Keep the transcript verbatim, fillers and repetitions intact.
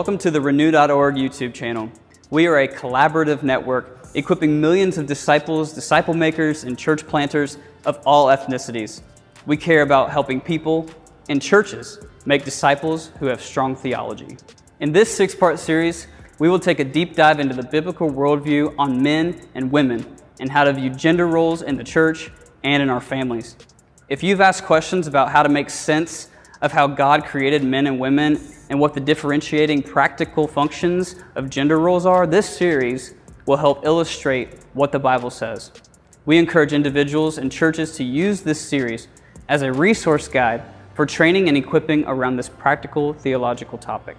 Welcome to the Renew dot org YouTube channel. We are a collaborative network equipping millions of disciples, disciple makers, and church planters of all ethnicities. We care about helping people and churches make disciples who have strong theology. In this six-part series, we will take a deep dive into the biblical worldview on men and women and how to view gender roles in the church and in our families. If you've asked questions about how to make sense of how God created men and women and what the differentiating practical functions of gender roles are, this series will help illustrate what the Bible says. We encourage individuals and churches to use this series as a resource guide for training and equipping around this practical theological topic.